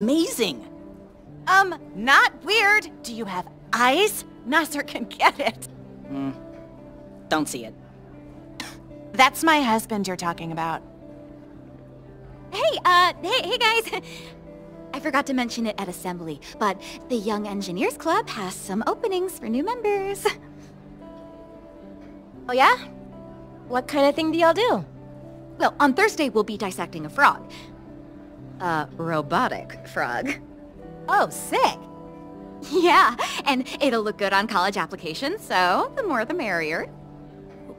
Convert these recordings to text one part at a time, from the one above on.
amazing. Not weird. Do you have eyes? Nasser can get it. Don't see it. That's my husband you're talking about. Hey, hey guys. I forgot to mention it at assembly, but the Young Engineers Club has some openings for new members. Oh yeah? What kind of thing do y'all do? Well, on Thursday we'll be dissecting a frog. A robotic frog. Oh, sick! Yeah, and it'll look good on college applications, so the more the merrier.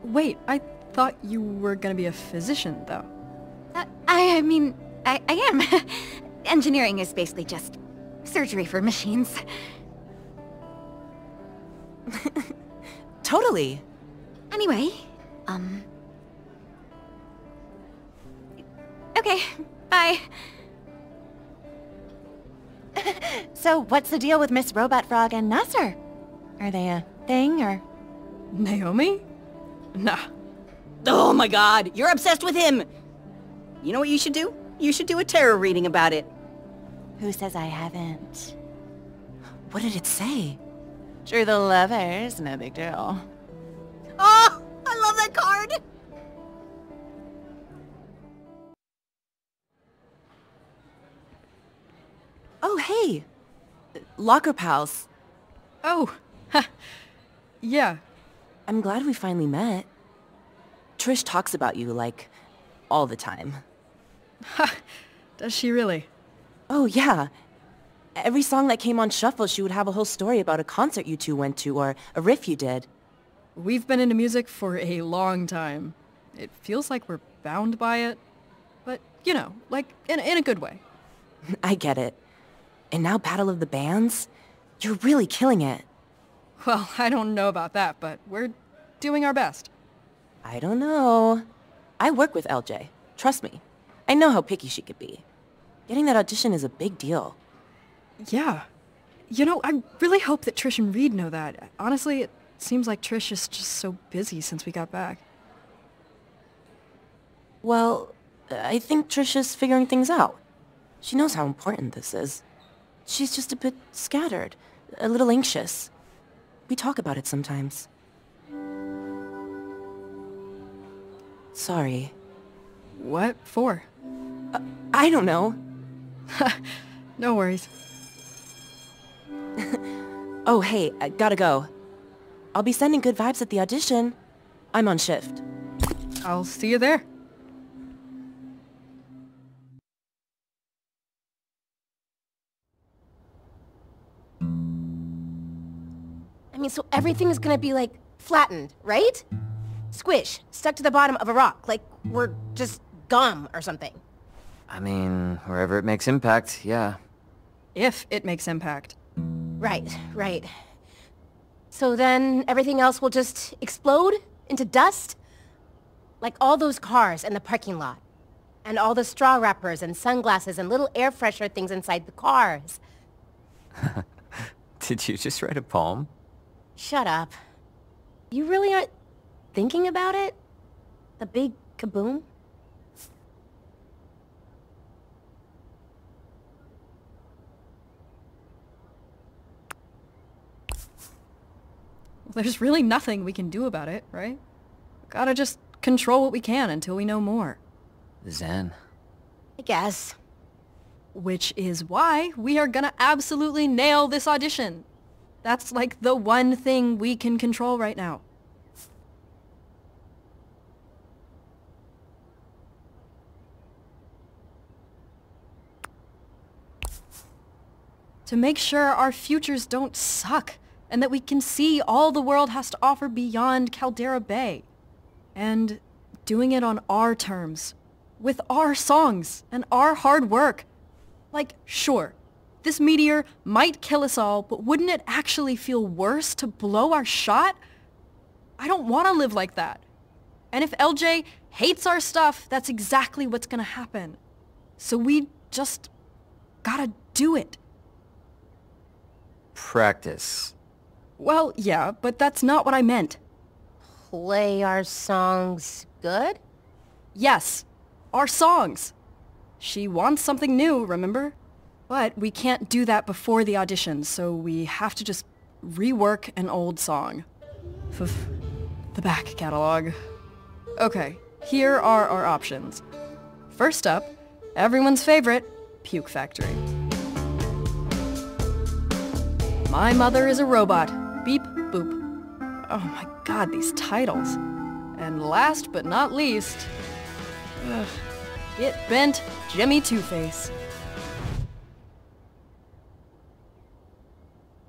Wait, I thought you were gonna be a physician, though. I mean, I am. Engineering is basically just surgery for machines. Totally. Anyway, okay, bye. So, what's the deal with Miss Robot Frog and Nasser? Are they a thing, or... Naomi? Nah. Oh my god, you're obsessed with him! You know what you should do? You should do a tarot reading about it. Who says I haven't? What did it say? Drew the lovers, no big deal. Oh! I love that card! Oh, hey! Locker pals. Oh, ha. Yeah. I'm glad we finally met. Trish talks about you, like, all the time. Ha! Does she really? Oh, yeah. Every song that came on Shuffle, she would have a whole story about a concert you two went to, or a riff you did. We've been into music for a long time. It feels like we're bound by it. But, you know, like, in a good way. I get it. And now Battle of the Bands? You're really killing it. Well, I don't know about that, but we're doing our best. I don't know. I work with LJ. Trust me. I know how picky she could be. Getting that audition is a big deal. Yeah. You know, I really hope that Trish and Reed know that. Honestly, it seems like Trish is just so busy since we got back. Well, I think Trish is figuring things out. She knows how important this is. She's just a bit scattered, a little anxious. We talk about it sometimes. Sorry. What for? I don't know. No worries. Oh, hey, I gotta go. I'll be sending good vibes at the audition. I'm on shift. I'll see you there. I mean, so everything is gonna be, like, flattened, right? Squish, stuck to the bottom of a rock, like we're just gum or something. I mean, wherever it makes impact, yeah. If it makes impact. Right, right. So then everything else will just explode into dust? Like all those cars in the parking lot. And all the straw wrappers and sunglasses and little air freshener things inside the cars. Did you just write a poem? Shut up. You really aren't thinking about it? The big kaboom? Well, there's really nothing we can do about it, right? Gotta just control what we can until we know more. Zen. I guess. Which is why we are gonna absolutely nail this audition. That's like the one thing we can control right now. To make sure our futures don't suck, and that we can see all the world has to offer beyond Caldera Bay. And doing it on our terms, with our songs and our hard work. Like, sure. This meteor might kill us all, but wouldn't it actually feel worse to blow our shot? I don't want to live like that. And if LJ hates our stuff, that's exactly what's gonna happen. So we just gotta do it. Practice. Well, yeah, but that's not what I meant. Play our songs good? Yes, our songs. She wants something new, remember? But we can't do that before the audition, so we have to just rework an old song. The back catalog. Okay, here are our options. First up, everyone's favorite, Puke Factory. My mother is a robot. Beep, boop. Oh my god, these titles. And last but not least, Get Bent, Jimmy Two-Face.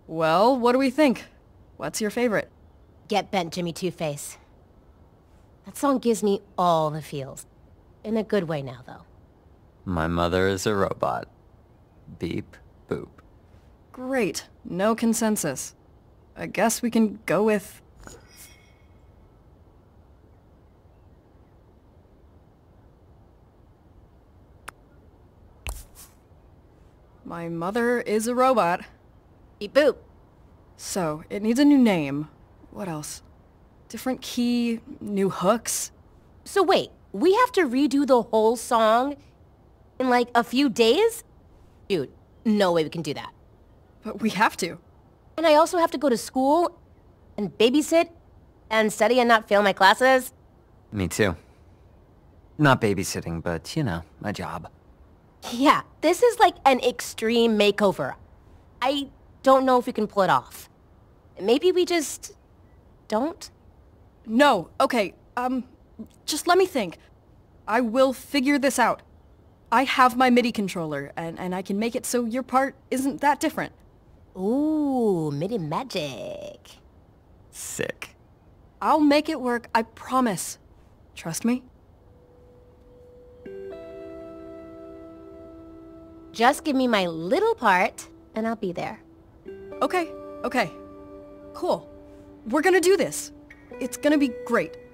Well, what do we think? What's your favorite? Get Bent, Jimmy Two-Face. That song gives me all the feels. In a good way now, though. My mother is a robot. Beep, boop. Great. No consensus. I guess we can go with... My mother is a robot. Beep, boop. So, it needs a new name. What else? Different key, new hooks. So wait, we have to redo the whole song in like a few days? Dude, no way we can do that. But we have to. And I also have to go to school and babysit and study and not fail my classes. Me too. Not babysitting, but you know, my job. Yeah, this is like an extreme makeover. I don't know if we can pull it off. Maybe we just don't? No, okay, just let me think. I will figure this out. I have my MIDI controller, and I can make it so your part isn't that different. Ooh, MIDI magic. Sick. I'll make it work, I promise. Trust me. Just give me my little part, and I'll be there. Okay, okay. Cool. We're gonna do this. It's gonna be great.